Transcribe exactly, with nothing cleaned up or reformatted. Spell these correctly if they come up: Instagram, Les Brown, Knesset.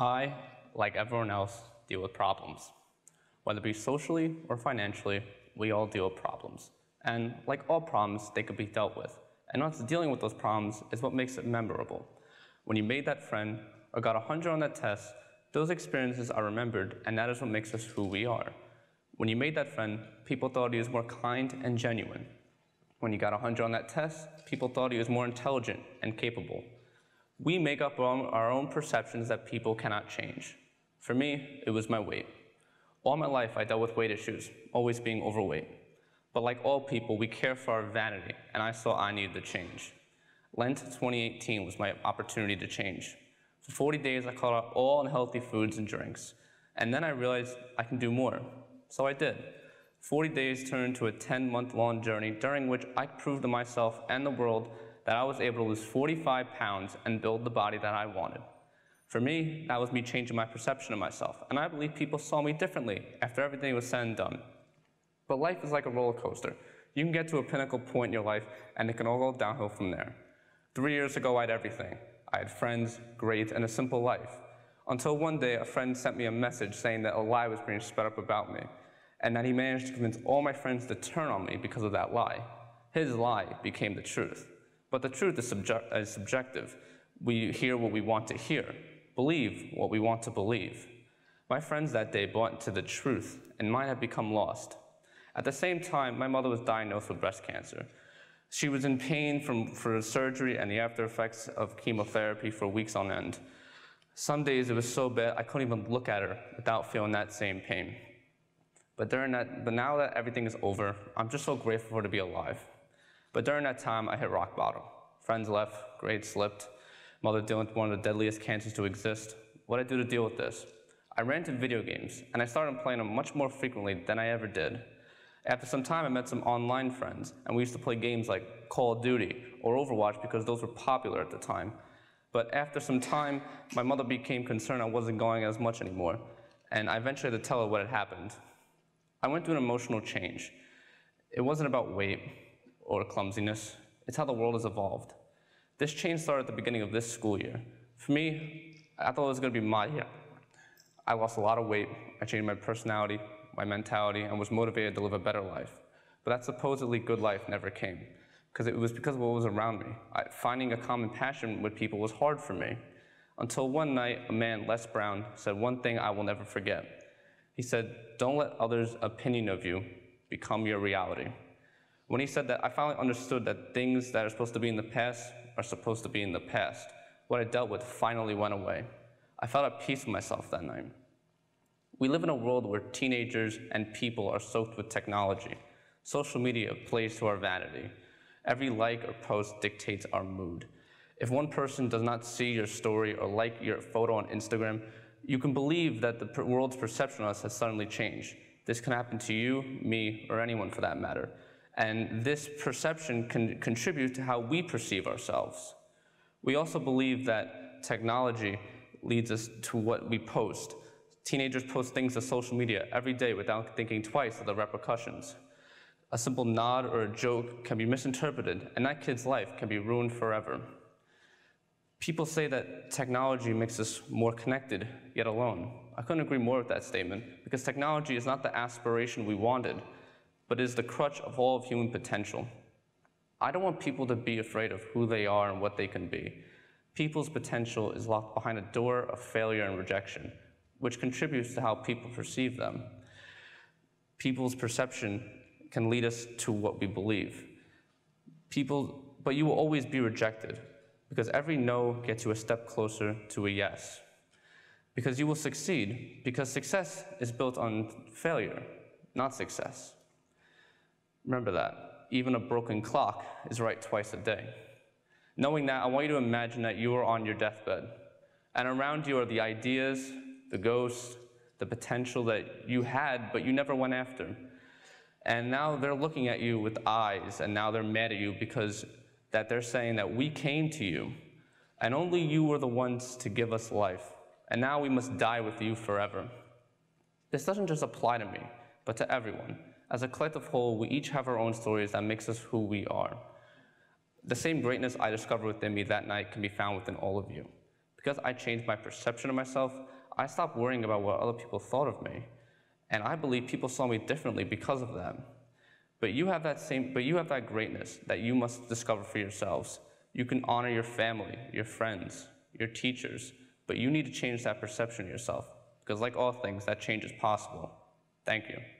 I, like everyone else, deal with problems. Whether it be socially or financially, we all deal with problems. And like all problems, they could be dealt with. And us dealing with those problems is what makes it memorable. When you made that friend or got a hundred on that test, those experiences are remembered, and that is what makes us who we are. When you made that friend, people thought he was more kind and genuine. When you got a hundred on that test, people thought he was more intelligent and capable. We make up our own perceptions that people cannot change. For me, it was my weight. All my life, I dealt with weight issues, always being overweight. But like all people, we care for our vanity, and I saw I needed to change. Lent twenty eighteen was my opportunity to change. For forty days, I caught up all unhealthy foods and drinks. And then I realized I can do more. So I did. forty days turned into a ten month long journey, during which I proved to myself and the world that I was able to lose forty-five pounds and build the body that I wanted. For me, that was me changing my perception of myself, and I believe people saw me differently after everything was said and done. But life is like a roller coaster. You can get to a pinnacle point in your life, and it can all go downhill from there. Three years ago, I had everything. I had friends, grades, and a simple life. Until one day, a friend sent me a message saying that a lie was being spread up about me, and that he managed to convince all my friends to turn on me because of that lie. His lie became the truth. But the truth is, subject is subjective. We hear what we want to hear, believe what we want to believe. My friends that day bought into the truth, and mine had become lost. At the same time, my mother was diagnosed with breast cancer. She was in pain from, for surgery and the after effects of chemotherapy for weeks on end. Some days it was so bad I couldn't even look at her without feeling that same pain. But, during that, but now that everything is over, I'm just so grateful for her to be alive. But during that time, I hit rock bottom. Friends left, grades slipped, mother dealing with one of the deadliest cancers to exist. What did I do to deal with this? I ran to video games, and I started playing them much more frequently than I ever did. After some time, I met some online friends, and we used to play games like Call of Duty or Overwatch because those were popular at the time. But after some time, my mother became concerned I wasn't going as much anymore, and I eventually had to tell her what had happened. I went through an emotional change. It wasn't about weight or clumsiness. It's how the world has evolved. This change started at the beginning of this school year. For me, I thought it was going to be my year. I lost a lot of weight. I changed my personality, my mentality, and was motivated to live a better life. But that supposedly good life never came, because it was because of what was around me. I, finding a common passion with people was hard for me, until one night a man, Les Brown, said one thing I will never forget. He said, "Don't let others' opinion of you become your reality." When he said that, I finally understood that things that are supposed to be in the past are supposed to be in the past. What I dealt with finally went away. I felt at peace with myself that night. We live in a world where teenagers and people are soaked with technology. Social media plays to our vanity. Every like or post dictates our mood. If one person does not see your story or like your photo on Instagram, you can believe that the world's perception of us has suddenly changed. This can happen to you, me, or anyone for that matter. And this perception can contribute to how we perceive ourselves. We also believe that technology leads us to what we post. Teenagers post things to social media every day without thinking twice of the repercussions. A simple nod or a joke can be misinterpreted, and that kid's life can be ruined forever. People say that technology makes us more connected, yet alone. I couldn't agree more with that statement, because technology is not the aspiration we wanted, but is the crutch of all of human potential. I don't want people to be afraid of who they are and what they can be. People's potential is locked behind a door of failure and rejection, which contributes to how people perceive them. People's perception can lead us to what we believe. People, but you will always be rejected, because every no gets you a step closer to a yes. Because you will succeed, because success is built on failure, not success. Remember that. Even a broken clock is right twice a day. Knowing that, I want you to imagine that you are on your deathbed, and around you are the ideas, the ghosts, the potential that you had but you never went after. And now they're looking at you with eyes, and now they're mad at you because that they're saying that we came to you, and only you were the ones to give us life, and now we must die with you forever. This doesn't just apply to me, but to everyone. As a collective whole, we each have our own stories that makes us who we are. The same greatness I discovered within me that night can be found within all of you. Because I changed my perception of myself, I stopped worrying about what other people thought of me. And I believe people saw me differently because of that. But you have that same, but you have that greatness that you must discover for yourselves. You can honor your family, your friends, your teachers, but you need to change that perception of yourself. Because like all things, that change is possible. Thank you.